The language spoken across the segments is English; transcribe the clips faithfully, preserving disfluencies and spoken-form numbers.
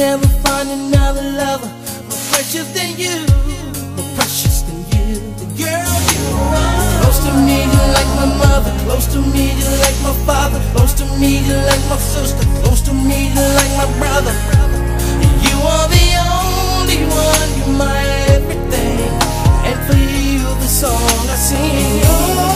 never find another lover more precious than you, more precious than you. The girl you are. Close to me, you like my mother. Close to me, you like my father. Close to me, you like my sister. Close to me, you like my brother. And you are the only one. You're my everything. And for you, the song I sing. Oh,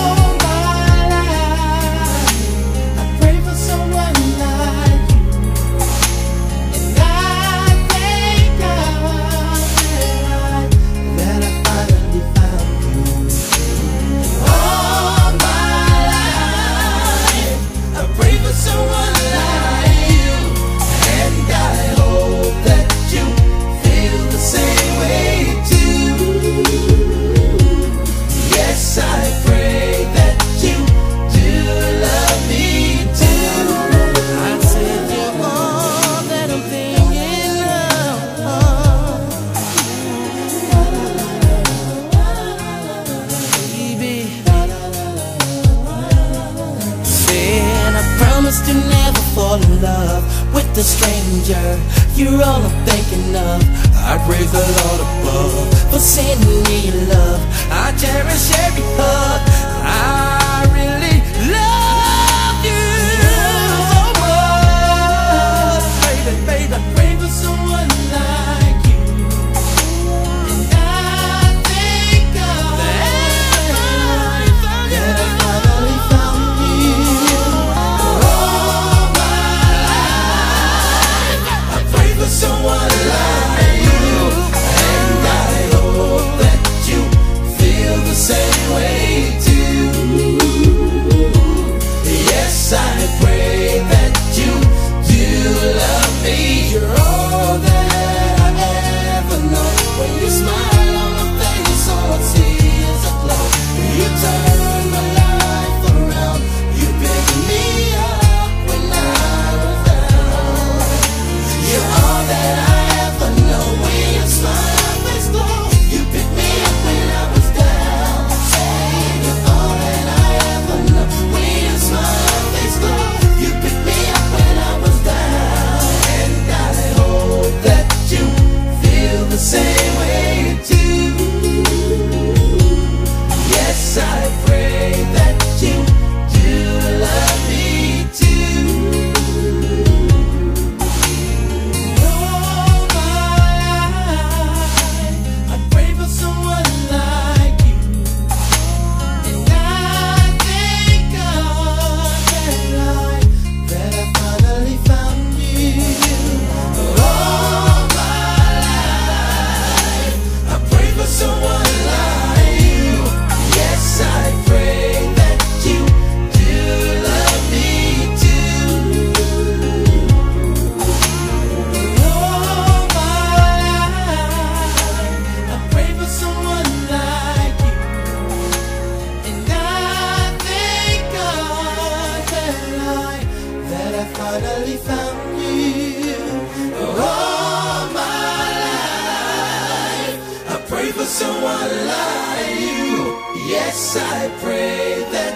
to never fall in love with a stranger. You're all I'm thinking of. I pray the Lord above for sending me your love. I cherish every hug. I really love you so much. Baby, baby, I pray for someone like you. And I think of that I finally found you. Someone like you, and I hope that you feel the same way too. Yes, I pray that you do love me. You're all that I ever know. When you smile on my face, all I see is a glow. You turn my life around. You pick me up when I was down. You're all that I ever know. When your smile, my face glow. You picked me up when I was down. Saying you're all that I ever know. When your smile, my face glow. You picked me up when I was down. And I hope that you feel the same way too. Yes, I pray that you do love me too. Someone like you. Yes, I pray that